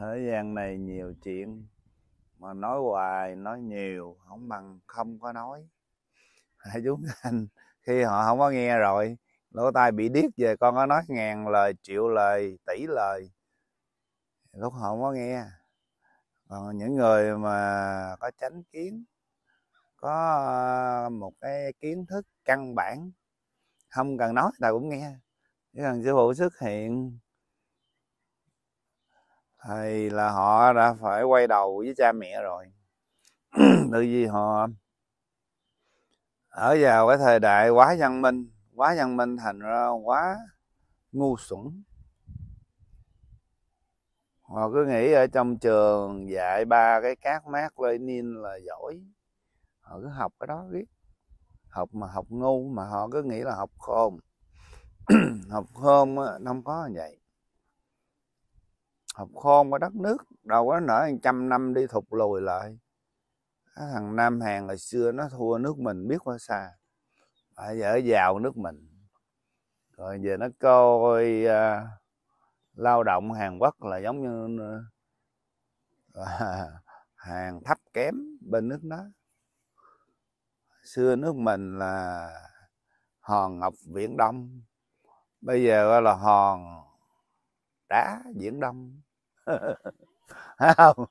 Thế gian này nhiều chuyện mà nói hoài, nói nhiều không bằng không có nói. Hãy chúng anh khi họ không có nghe rồi, lỗ tai bị điếc về, con có nói ngàn lời, triệu lời, tỷ lời, lúc họ không có nghe. Còn những người mà có chánh kiến, có một cái kiến thức căn bản, không cần nói ta cũng nghe. Chứ cần sư phụ xuất hiện thì là họ đã phải quay đầu với cha mẹ rồi. Tự vì họ ở vào cái thời đại quá văn minh thành ra quá ngu xuẩn. Họ cứ nghĩ ở trong trường dạy ba cái Cát Mác Lênin là giỏi, họ cứ học cái đó riết, học mà học ngu, mà họ cứ nghĩ là học khôn. Học khôn không có như vậy. Học khôn của đất nước đâu có nở 100 năm đi thụt lùi lại. Cái thằng Nam Hàn hồi xưa nó thua nước mình biết bao xa, bây giờ vào nước mình rồi giờ nó coi lao động Hàn Quốc là giống như hàng thấp kém bên nước đó. Xưa nước mình là hòn ngọc Viễn Đông, bây giờ gọi là hòn đá Viễn Đông. Không,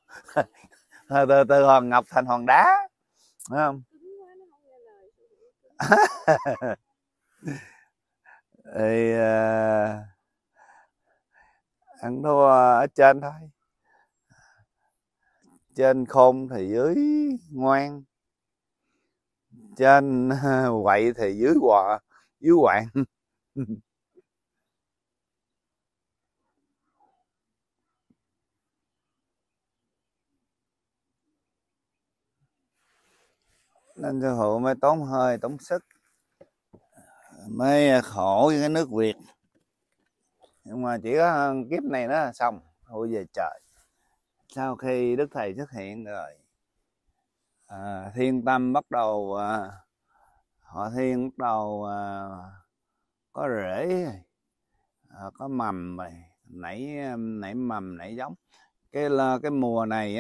từ hòn ngọc thành hòn đá, đúng không? Thì ăn thua ở trên thôi, trên khôn thì dưới ngoan, trên quậy thì dưới quọ, dưới quạng. Nên sư phụ mới tốn hơi tốn sức, mới khổ với cái nước Việt. Nhưng mà chỉ có kiếp này nó là xong, thôi về trời. Sau khi Đức Thầy xuất hiện rồi, Thiên Tâm bắt đầu, họ Thiên bắt đầu có rễ, có mầm rồi, nảy mầm, nảy giống. Cái mùa này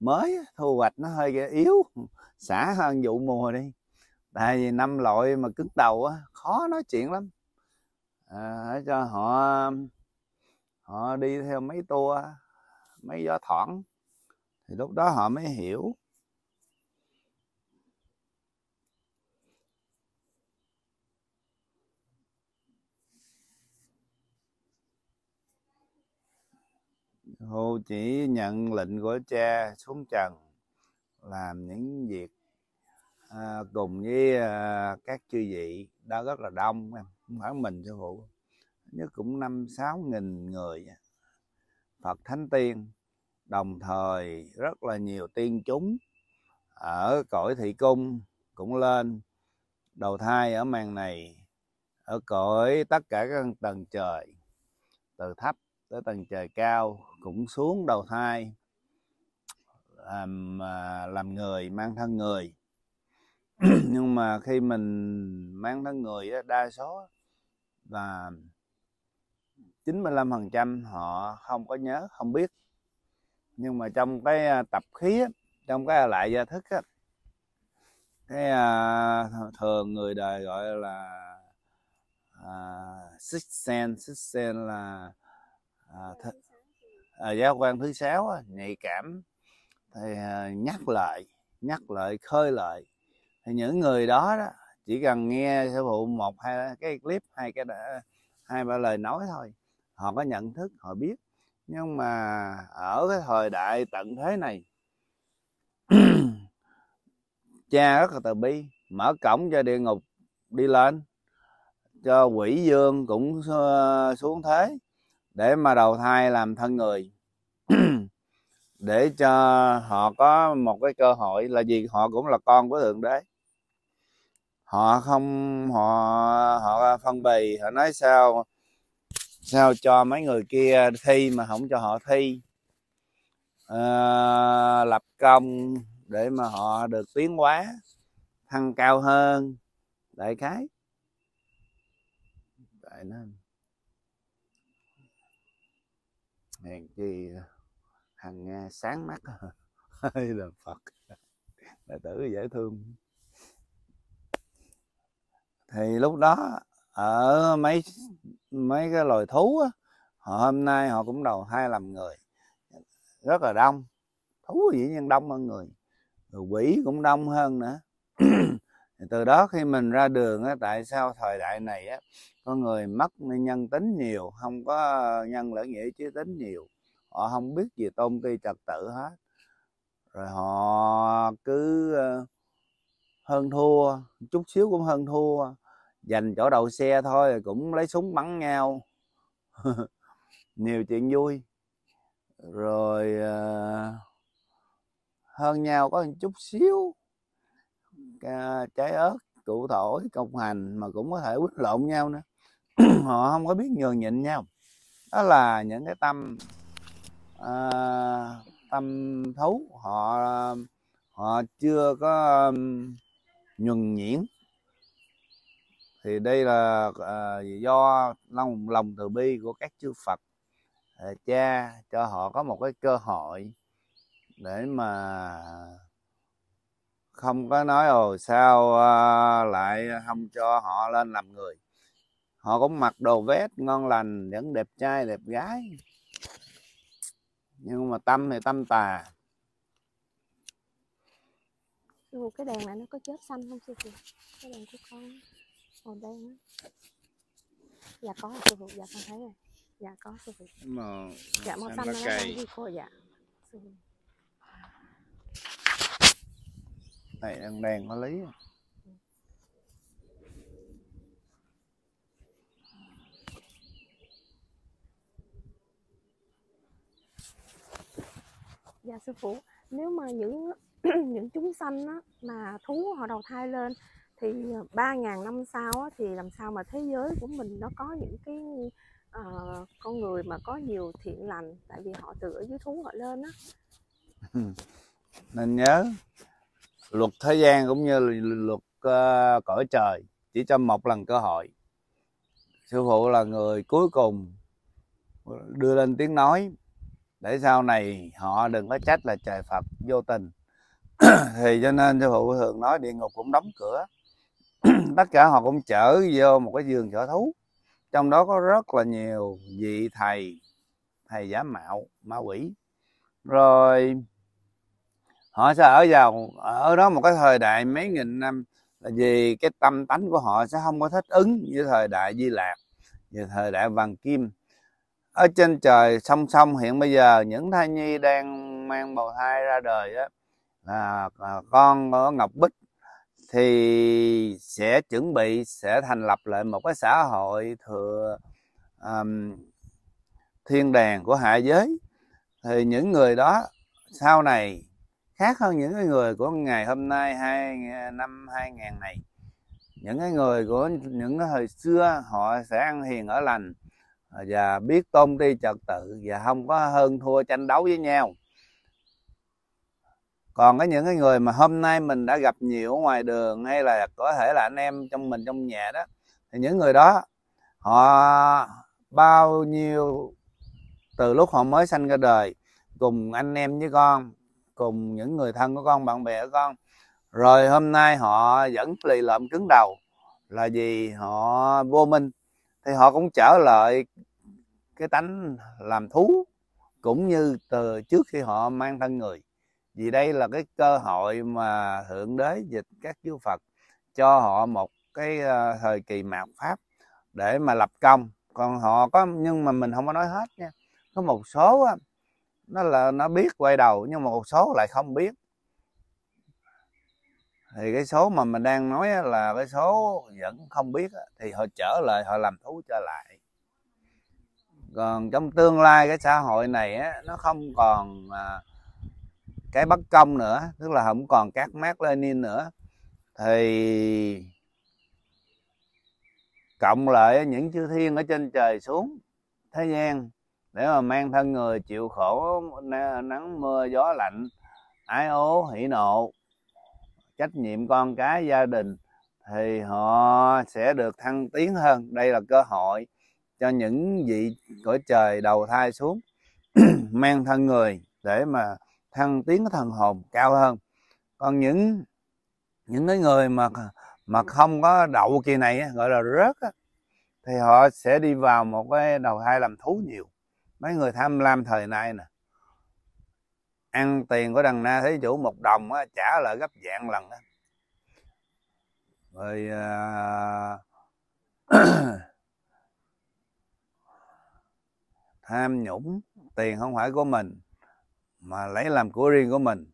mới thu hoạch nó hơi yếu, xả hơn vụ mùa đi. Tại vì 5 loại mà cứng đầu á, khó nói chuyện lắm. Cho họ đi theo mấy tour, mấy gió thoảng, thì lúc đó họ mới hiểu. Cô chỉ nhận lệnh của cha xuống trần, làm những việc cùng với các chư vị đó rất là đông em, khoảng mình sư phụ nhất cũng 5-6 nghìn người Phật Thánh Tiên, đồng thời rất là nhiều tiên chúng ở cõi Thị Cung cũng lên đầu thai ở màn này, ở cõi tất cả các tầng trời từ thấp tới tầng trời cao cũng xuống đầu thai làm người, mang thân người. Nhưng mà khi mình mang thân người đó, đa số là 95% họ không có nhớ, không biết. Nhưng mà trong cái tập khí, trong cái lại gia thức, cái thường người đời gọi là sixth sense là giác quan thứ 6, nhạy cảm, thì nhắc lại, khơi lại. Thì những người đó chỉ cần nghe sư phụ 1-2 cái clip, 2-3 lời nói thôi, họ có nhận thức, họ biết. Nhưng mà ở cái thời đại tận thế này, cha rất là từ bi, mở cổng cho địa ngục đi lên, cho quỷ dương cũng xuống thế để mà đầu thai làm thân người. Để cho họ có một cái cơ hội, là vì họ cũng là con của Thượng Đế. Họ không họ phân bì, họ nói sao cho mấy người kia thi mà không cho họ thi, lập công để mà họ được tiến hóa, thăng cao hơn, đại khái. hèn chi Hằng Nga sáng mắt hay là Phật đệ tử dễ thương. Thì lúc đó ở mấy cái loài thú á, hôm nay họ cũng đầu thai làm người rất là đông, thú dĩ nhiên đông hơn người, rồi quỷ cũng đông hơn nữa. Từ đó khi mình ra đường á, tại sao thời đại này á, con người mất nhân tính nhiều, không có nhân lễ nghĩa chí tính nhiều, họ không biết gì tôn ti trật tự hết, rồi họ cứ hơn thua chút xíu cũng hơn thua, dành chỗ đầu xe thôi cũng lấy súng bắn nhau. Nhiều chuyện vui, rồi hơn nhau có một chút xíu, trái ớt củ tỏi công hành mà cũng có thể quýnh lộn nhau nữa. Họ không có biết nhường nhịn nhau. Đó là những cái tâm tâm thú, họ chưa có nhuần nhuyễn. Thì đây là do lòng từ bi của các chư Phật cha cho họ có một cái cơ hội để mà không có nói ồ sao lại không cho họ lên làm người. Họ cũng mặc đồ vest ngon lành, vẫn đẹp trai đẹp gái, nhưng mà tâm thì tâm tà. Ủa, cái đèn này nó có chớp xanh không sư phụ? Cái đèn của con còn đây nữa. Dạ có sư phụ, dạ con thấy rồi. Dạ có sư phụ. Màu, dạ màu xanh nó đang đi cô dạ. Này đang đèn có lý. Dạ sư phụ, nếu mà những chúng sanh á, mà thú họ đầu thai lên thì 3.000 năm sau á, thì làm sao mà thế giới của mình nó có những cái con người mà có nhiều thiện lành, tại vì họ từ ở dưới thú họ lên á. Nên nhớ luật thế gian cũng như luật cõi trời chỉ cho một lần cơ hội. Sư phụ là người cuối cùng đưa lên tiếng nói để sau này họ đừng có trách là trời Phật vô tình. Thì cho nên sư phụ thường nói địa ngục cũng đóng cửa. Tất cả họ cũng chở vô một cái giường sở thú, trong đó có rất là nhiều vị thầy giả mạo ma quỷ, rồi họ sẽ ở vào ở đó một cái thời đại mấy nghìn năm, là vì cái tâm tánh của họ sẽ không có thích ứng với thời đại Di Lạc, với thời đại vàng kim. Ở trên trời song song hiện bây giờ những thai nhi đang mang bầu thai ra đời á, là con của Ngọc Bích thì sẽ chuẩn bị sẽ thành lập lại một cái xã hội thừa thiên đàng của hạ giới. Thì những người đó sau này khác hơn những cái người của ngày hôm nay năm 2000 này. Những cái người của những cái thời xưa họ sẽ ăn hiền ở lành và biết tôn ti trật tự và không có hơn thua tranh đấu với nhau. Còn có những cái người mà hôm nay mình đã gặp nhiều ở ngoài đường, hay là có thể là anh em trong mình trong nhà đó, thì những người đó họ bao nhiêu từ lúc họ mới sanh ra đời cùng anh em với con, cùng những người thân của con, bạn bè của con, rồi hôm nay họ vẫn lì lợm cứng đầu là vì họ vô minh. Thì họ cũng trở lại cái tánh làm thú cũng như từ trước khi họ mang thân người. Vì đây là cái cơ hội mà Thượng Đế dịch các chư Phật cho họ một cái thời kỳ mạt pháp để mà lập công. Còn họ có, nhưng mà mình không có nói hết nha. Có một số á, nó biết quay đầu, nhưng mà một số lại không biết. Thì cái số mà mình đang nói là cái số vẫn không biết, thì họ trở lại, họ làm thú trở lại. Còn trong tương lai cái xã hội này nó không còn cái bất công nữa, tức là không còn các Marx Lenin nữa, thì cộng lại những chư thiên ở trên trời xuống thế gian để mà mang thân người chịu khổ nắng mưa gió lạnh, ái ố hỉ nộ, trách nhiệm con cái gia đình, thì họ sẽ được thăng tiến hơn. Đây là cơ hội cho những vị cõi trời đầu thai xuống mang thân người để mà thăng tiến cái thần hồn cao hơn. Còn những cái người mà không có đậu kỳ này gọi là rớt á, thì họ sẽ đi vào một cái đầu thai làm thú nhiều. Mấy người tham lam thời nay nè, ăn tiền của đằng Na thí chủ 1 đồng á, trả lại gấp vạn lần á. Rồi tham nhũng, tiền không phải của mình mà lấy làm của riêng của mình,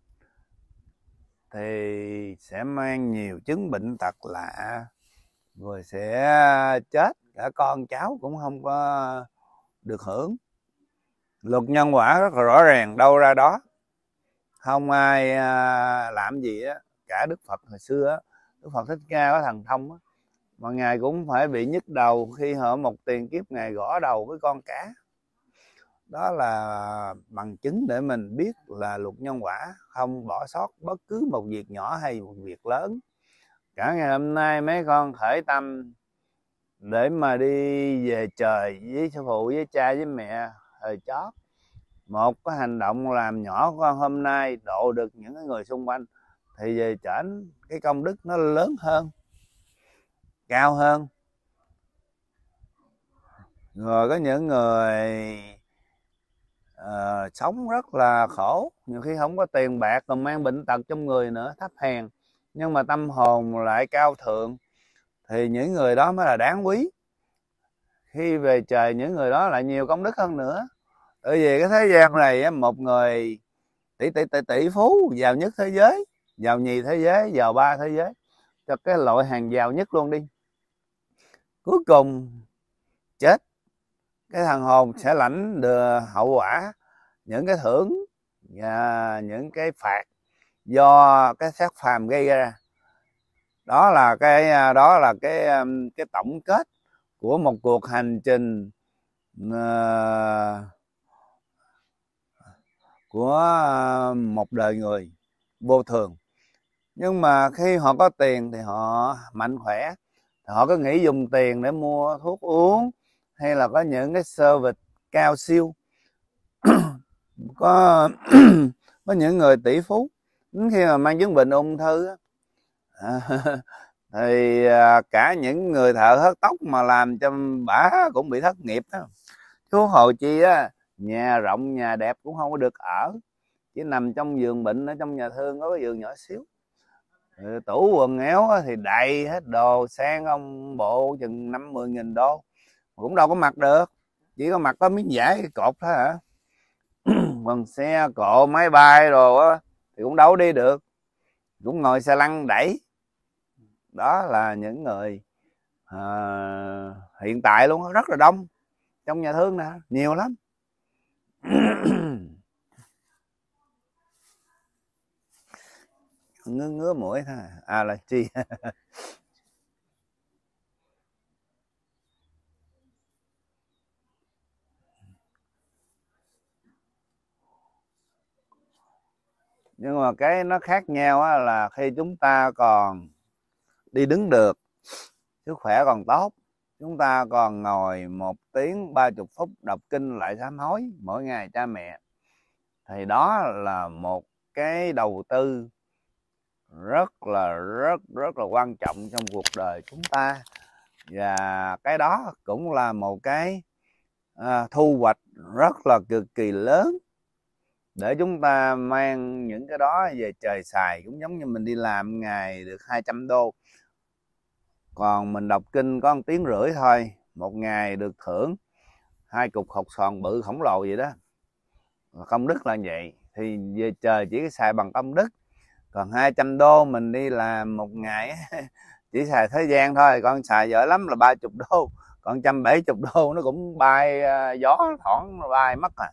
thì sẽ mang nhiều chứng bệnh tật lạ, rồi sẽ chết, cả con cháu cũng không có được hưởng. Luật nhân quả rất là rõ ràng, đâu ra đó. Không ai làm gì á, cả Đức Phật hồi xưa á, Đức Phật Thích Ca có thần thông á, mà Ngài cũng phải bị nhức đầu khi họ một tiền kiếp Ngài gõ đầu với con cá. Đó là bằng chứng để mình biết là luật nhân quả không bỏ sót bất cứ một việc nhỏ hay một việc lớn. Cả ngày hôm nay mấy con khởi tâm để mà đi về trời với sư phụ, với cha, với mẹ thời chót. Một cái hành động làm nhỏ của con hôm nay độ được những người xung quanh, thì về trển cái công đức nó lớn hơn, cao hơn. Rồi có những người sống rất là khổ, nhiều khi không có tiền bạc còn mang bệnh tật trong người nữa, thấp hèn, nhưng mà tâm hồn lại cao thượng, thì những người đó mới là đáng quý. Khi về trời những người đó lại nhiều công đức hơn nữa. Bởi vì cái thế gian này một người tỷ phú, giàu nhất thế giới, giàu nhì thế giới, giàu ba thế giới, cho cái loại hàng giàu nhất luôn đi, cuối cùng chết, cái thần hồn sẽ lãnh được hậu quả những cái thưởng và những cái phạt do cái xác phàm gây ra. Đó là cái tổng kết của một cuộc hành trình của một đời người vô thường. Nhưng mà khi họ có tiền thì họ mạnh khỏe, thì họ có nghĩ dùng tiền để mua thuốc uống hay là có những cái service cao siêu. Có những người tỷ phú đến khi mà mang chứng bệnh ung thư thì cả những người thợ hớt tóc mà làm cho bả cũng bị thất nghiệp đó. Chú hồ chi á, nhà rộng nhà đẹp cũng không có được ở, chỉ nằm trong giường bệnh ở trong nhà thương, có cái giường nhỏ xíu. Tủ quần éo thì đầy hết đồ sang ông bộ chừng 50.000 đô, cũng đâu có mặc được, chỉ có mặc có miếng vải cái cột thôi hả. Còn xe cộ máy bay rồi thì cũng đâu có đi được, cũng ngồi xe lăn đẩy. Đó là những người hiện tại luôn đó, rất là đông trong nhà thương nè, nhiều lắm. Ngứa mũi thôi à, là chi. Nhưng mà cái nó khác nhau á, là khi chúng ta còn đi đứng được, sức khỏe còn tốt, chúng ta còn ngồi 1 tiếng 30 phút đọc kinh lại sám hối mỗi ngày cha mẹ, thì đó là một cái đầu tư rất là quan trọng trong cuộc đời chúng ta. Và cái đó cũng là một cái thu hoạch rất là cực kỳ lớn, để chúng ta mang những cái đó về trời xài. Cũng giống như mình đi làm ngày được 200 đô, còn mình đọc kinh có 1,5 tiếng thôi, một ngày được thưởng 2 cục hột xoàn bự khổng lồ vậy đó. Công đức là vậy, thì về trời chỉ xài bằng công đức. Còn 200 đô mình đi làm một ngày chỉ xài thế gian thôi, con xài giỏi lắm là 30 đô, còn 170 đô nó cũng bay gió thoảng bay mất rồi.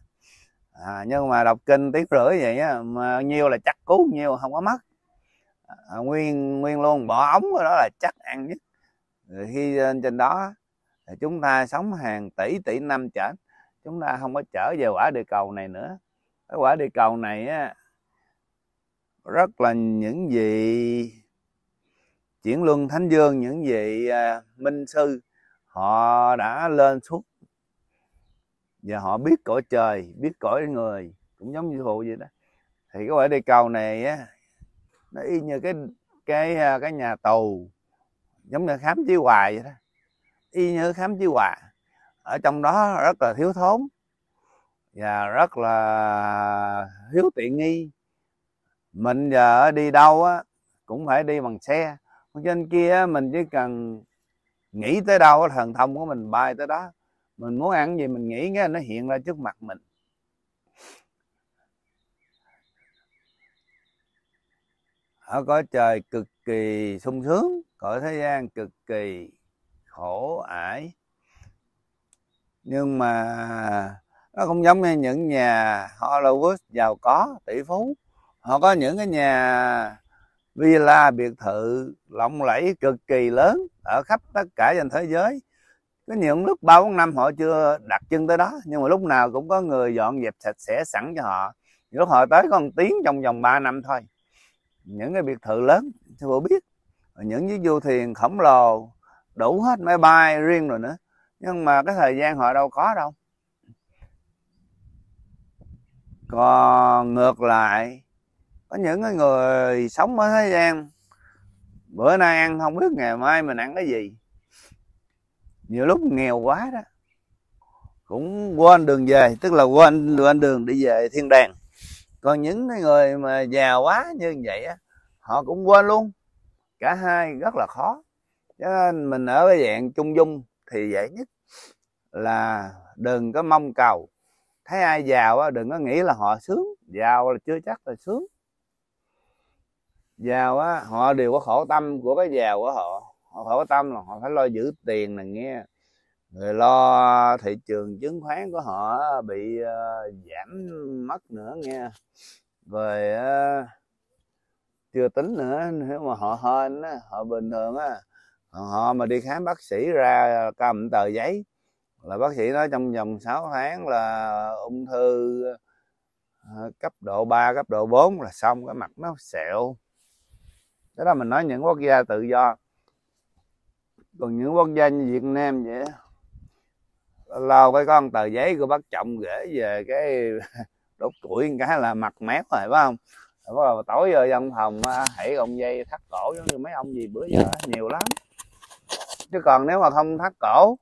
Nhưng mà đọc kinh 1,5 tiếng vậy á, mà nhiều là chắc cứu nhiều, không có mất. Nguyên luôn, bỏ ống đó là chắc ăn nhất. Rồi khi lên trên đó chúng ta sống hàng tỷ năm trở, chúng ta không có trở về quả địa cầu này nữa. Cái quả địa cầu này á, rất là những vị chuyển luân thánh dương, những vị minh sư, họ đã lên suốt và họ biết cõi trời, biết cõi người, cũng giống như Phụ vậy đó. Thì cái quả địa cầu này á, nó y như cái nhà tù, giống như khám chí hòa vậy đó, y như khám chí hòa. Ở trong đó rất là thiếu thốn và rất là thiếu tiện nghi. Mình giờ đi đâu á cũng phải đi bằng xe, trên kia mình chỉ cần nghĩ tới đâu thần thông của mình bay tới đó. Mình muốn ăn gì mình nghĩ nghe nó hiện ra trước mặt mình. Ở cõi trời cực kỳ sung sướng, cõi thế gian cực kỳ khổ ải. Nhưng mà nó cũng giống như những nhà Hollywood giàu có, tỷ phú. Họ có những cái nhà villa, biệt thự lộng lẫy cực kỳ lớn ở khắp tất cả trên thế giới. Có nhiều lúc 3-4 năm họ chưa đặt chân tới đó, nhưng mà lúc nào cũng có người dọn dẹp sạch sẽ sẵn cho họ. Lúc họ tới có 1 tiếng trong vòng 3 năm thôi. Những cái biệt thự lớn thì họ biết, những chiếc du thuyền khổng lồ, đủ hết, máy bay riêng rồi nữa. Nhưng mà cái thời gian họ đâu có đâu. Còn ngược lại, có những cái người sống ở thế gian, bữa nay ăn không biết ngày mai mình ăn cái gì. Nhiều lúc nghèo quá đó, cũng quên đường về, tức là quên đường đi về thiên đàng. Còn những cái người mà già quá như vậy á, họ cũng quên luôn. Cả hai rất là khó. Cho nên mình ở cái dạng trung dung thì dễ nhất là đừng có mong cầu. Thấy ai giàu á, đừng có nghĩ là họ sướng. Giàu là chưa chắc là sướng. Giàu á, họ đều có khổ tâm của cái giàu của họ. Họ khổ tâm là họ phải lo giữ tiền nè nghe, rồi lo thị trường chứng khoán của họ bị giảm mất nữa nghe, rồi chưa tính nữa. Nếu mà họ hên á, họ bình thường á, họ mà đi khám bác sĩ ra cầm tờ giấy là bác sĩ nói trong vòng 6 tháng là ung thư cấp độ 3, cấp độ 4 là xong, cái mặt nó sẹo. Đó là mình nói những quốc gia tự do. Còn những quốc gia như Việt Nam vậy, lâu cái con tờ giấy của bác Trọng gửi về cái đốt tuổi cái là mặt méo rồi, phải không? Rồi tối giờ văn phòng hãy gồng dây thắt cổ giống như mấy ông gì bữa giờ nhiều lắm. Chứ còn nếu mà không thắt cổ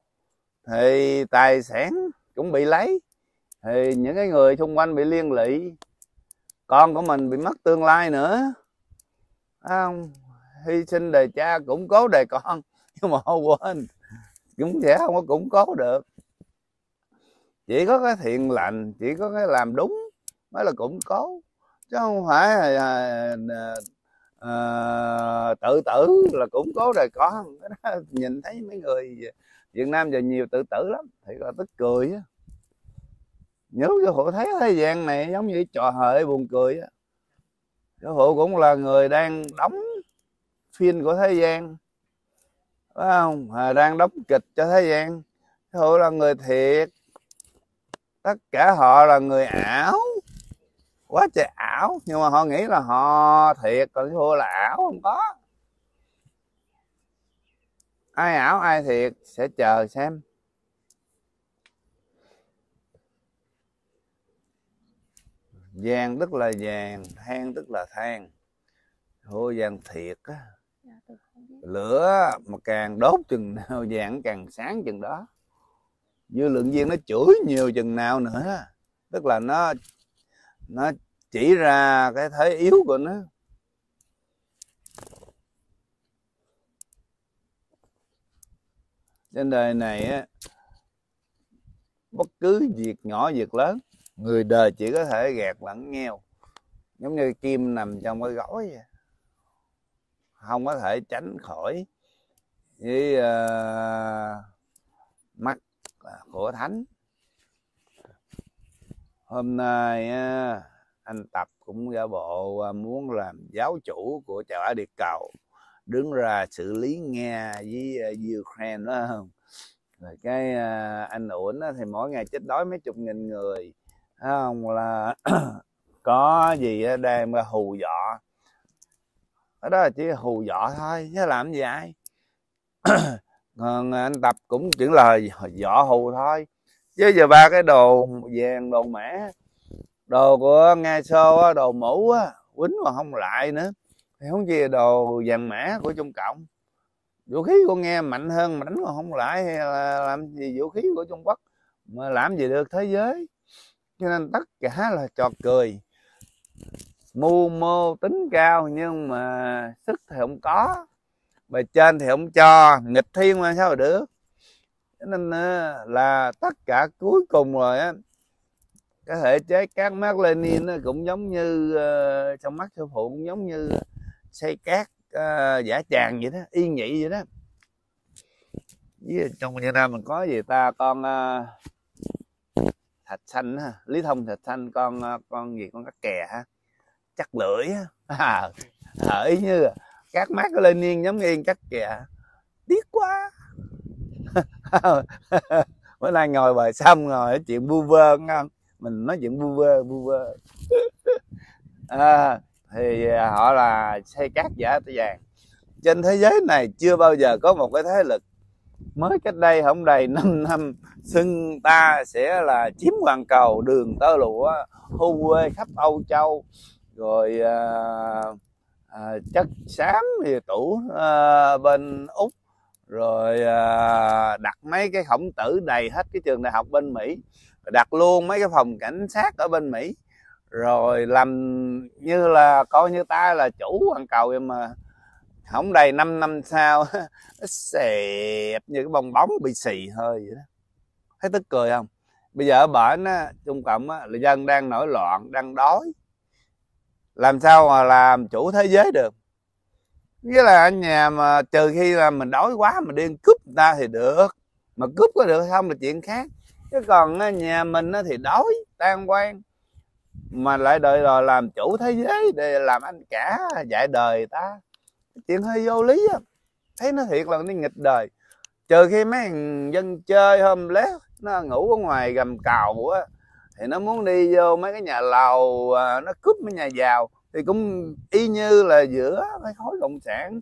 thì tài sản cũng bị lấy, thì những cái người xung quanh bị liên lụy, con của mình bị mất tương lai nữa, phải không? Hy sinh đời cha củng cố đời con, nhưng mà họ quên cũng sẽ không có củng cố được. Chỉ có cái thiện lành, chỉ có cái làm đúng mới là củng cố, chứ không phải tự tử là củng cố đời con. Nhìn thấy mấy người Việt Nam giờ nhiều tự tử lắm, thì là tức cười á. Nhớ cho Hộ thấy thế gian này giống như trò hề buồn cười á. Hộ cũng là người đang đóng phim của thế gian, phải không? Đang đóng kịch cho thế gian. Hộ là người thiệt, tất cả họ là người ảo, quá trời ảo. Nhưng mà họ nghĩ là họ thiệt, còn Hộ là ảo, không có. Ai ảo ai thiệt sẽ chờ xem. Vàng tức là vàng, than tức là than. Hộ vàng thiệt á. Lửa mà càng đốt chừng nào vàng càng sáng chừng đó. Dư luận viên nó chửi nhiều chừng nào nữa, tức là nó chỉ ra cái thế yếu của nó. Trên đời này á, bất cứ việc nhỏ việc lớn, người đời chỉ có thể gạt lẫn nhau, giống như kim nằm trong cái gói vậy, không có thể tránh khỏi với mắt của thánh. Hôm nay anh Tập cũng giả bộ muốn làm giáo chủ của chào Á địa cầu, đứng ra xử lý Nga với Ukraine, đó không? Rồi cái anh Uẩn thì mỗi ngày chết đói mấy chục nghìn người, không là có gì đang mà hù dọ. Ở đó là chỉ hù dọ thôi chứ làm gì ai. Còn anh Tập cũng chỉ là dọ hù thôi, Chứ giờ ba cái đồ vàng, đồ mẻ, đồ của Nga Xô, đồ mũ á, quýnh mà không lại nữa, thì không gì đồ vàng mẻ của Trung Cộng. Vũ khí của Nga mạnh hơn mà đánh mà không lại, hay là làm gì vũ khí của Trung Quốc mà làm gì được thế giới. Cho nên tất cả là trò cười, mưu mô tính cao nhưng mà sức thì không có, bề trên thì không cho, nghịch thiên mà sao được. Cho nên là tất cả cuối cùng rồi á, cái thể chế Cát Mác Lênin cũng giống như trong mắt sư phụ, cũng giống như xây cát giả tràng vậy đó, yên nhị vậy đó. Với trong Việt Nam mình có gì ta, con Thạch Xanh, Lý Thông Thạch Xanh, con gì, con cá kè ha, chắc lưỡi ha, hỡi như Cát Mác Lênin giống như chắc kè, tiếc quá. Bữa nay ngồi bài xong rồi nói chuyện bu vơ, không, mình nói chuyện bu vơ. Thì họ là xây cát giả vàng. Trên thế giới này chưa bao giờ có một cái thế lực mới cách đây không đầy 5 năm xưng ta sẽ là chiếm hoàn cầu, đường tơ lụa hu quê khắp Âu Châu, rồi chất xám thì tủ bên Úc, rồi đặt mấy cái khổng tử đầy hết cái trường đại học bên Mỹ, đặt luôn mấy cái phòng cảnh sát ở bên Mỹ, rồi làm như là coi như ta là chủ hoàn cầu vậy. Mà không đầy 5 năm sau nó xẹp như cái bong bóng bị xì hơi vậy đó, thấy tức cười không? Bây giờ ở bển á, Trung Cộng á, là dân đang nổi loạn, đang đói, làm sao mà làm chủ thế giới được. Nghĩa là ở nhà mà trừ khi là mình đói quá mình đi cướp người ta thì được, mà cướp có được không là chuyện khác. Chứ còn nhà mình thì đói tan quan mà lại đợi rồi làm chủ thế giới để làm anh cả dạy đời ta, chuyện hơi vô lý á. Thấy nó thiệt là nó nghịch đời. Trừ khi mấy thằng dân chơi hôm lét nó ngủ ở ngoài gầm cầu á, thì nó muốn đi vô mấy cái nhà lầu nó cướp mấy nhà giàu, thì cũng y như là giữa cái khối cộng sản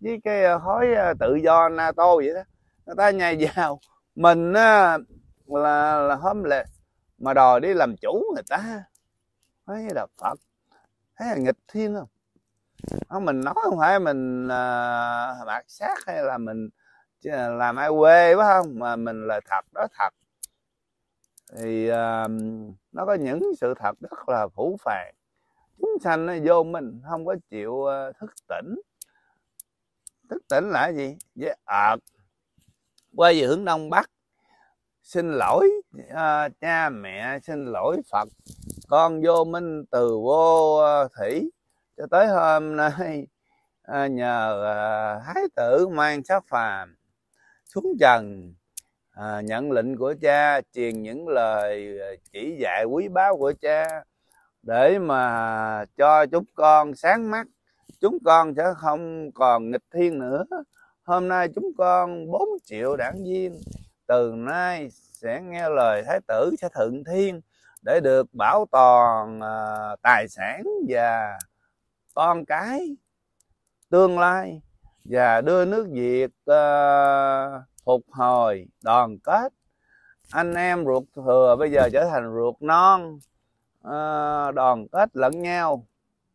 với cái khối tự do NATO vậy đó. Người ta nhà giàu, mình là homeless mà đòi đi làm chủ người ta, thấy là Phật, thấy là nghịch thiên không? Không, mình nói không phải mình bạc sát hay là mình làm ai quê quá không, mà mình là thật đó, thật thì nó có những sự thật rất là phủ phàng. Chúng sanh nó vô mình không có chịu thức tỉnh. Thức tỉnh là gì? Với ợt quay về hướng Đông Bắc, xin lỗi cha mẹ, xin lỗi Phật, con vô minh từ vô thủy cho tới hôm nay nhờ Thái tử mang sát phàm xuống trần, nhận lệnh của cha, truyền những lời chỉ dạy quý báu của cha để mà cho chúng con sáng mắt, chúng con sẽ không còn nghịch thiên nữa. Hôm nay chúng con 4 triệu đảng viên từ nay sẽ nghe lời Thái tử, sẽ thượng thiên để được bảo toàn tài sản và con cái tương lai, và đưa nước Việt phục hồi đoàn kết. Anh em ruột thừa bây giờ trở thành ruột non, đoàn kết lẫn nhau,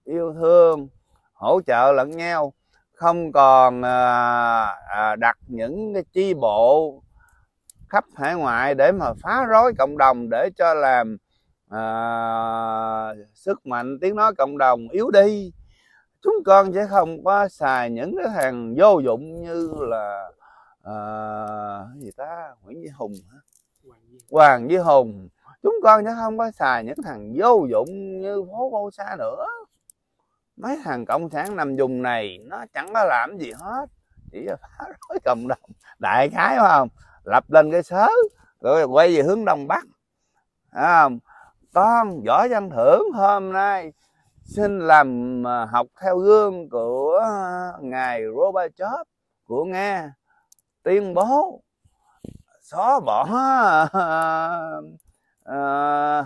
yêu thương hỗ trợ lẫn nhau, không còn đặt những cái chi bộ khắp hải ngoại để mà phá rối cộng đồng, để cho làm sức mạnh tiếng nói cộng đồng yếu đi. Chúng con sẽ không có xài những cái hàng vô dụng như là gì ta, Nguyễn Duy Hùng, Hoàng Duy Hùng. Chúng con sẽ không có xài những thằng vô dụng như Phố Vô Sa nữa. Mấy thằng cộng sản nằm vùng này nó chẳng có làm gì hết, chỉ là phá rối cộng đồng, đại khái phải không? Lập lên cái sớ rồi quay về hướng Đông Bắc. À, con Võ Văn Thưởng hôm nay xin làm học theo gương của ngài Gorbachev của Nga, tuyên bố xóa bỏ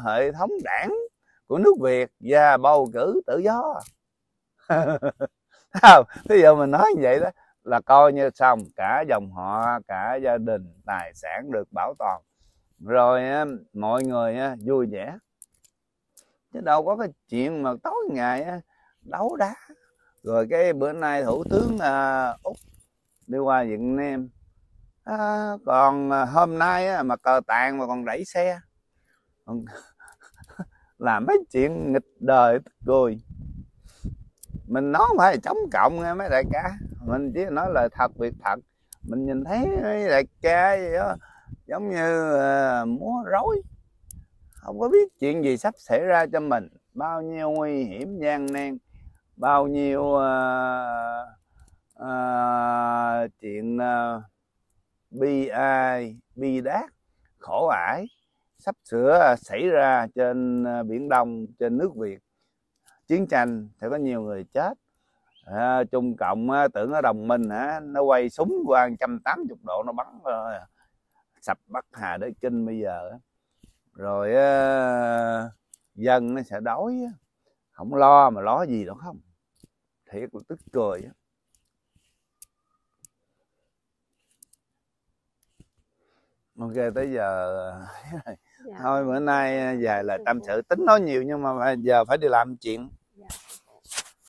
hệ thống đảng của nước Việt và bầu cử tự do. Thí dụ mình nói như vậy đó là coi như xong, cả dòng họ, cả gia đình, tài sản được bảo toàn. rồi mọi người vui vẻ, chứ đâu có cái chuyện mà tối ngày đấu đá. Rồi cái bữa nay thủ tướng Úc đi qua Việt Nam, còn hôm nay mà cờ tàn mà còn đẩy xe, làm mấy chuyện nghịch đời cười. Mình nói không phải là chống cộng nghe mấy đại ca, mình chỉ nói lời thật việc thật. Mình nhìn thấy mấy đại ca gì đó giống như múa rối, không có biết chuyện gì sắp xảy ra cho mình, bao nhiêu nguy hiểm gian nan, bao nhiêu chuyện bi ai bi đát khổ ải sắp sửa xảy ra trên Biển Đông, trên nước Việt. Chiến tranh thì có nhiều người chết, Trung Cộng tưởng ở đồng minh hả, nó quay súng qua 180 độ nó bắn sập Bắc Hà Đế Kinh bây giờ. Rồi dân nó sẽ đói, không lo mà lo gì đâu không, thiệt là tức cười. Ok, tới giờ thôi, bữa nay dài là tâm sự, tính nói nhiều nhưng mà giờ phải đi làm chuyện.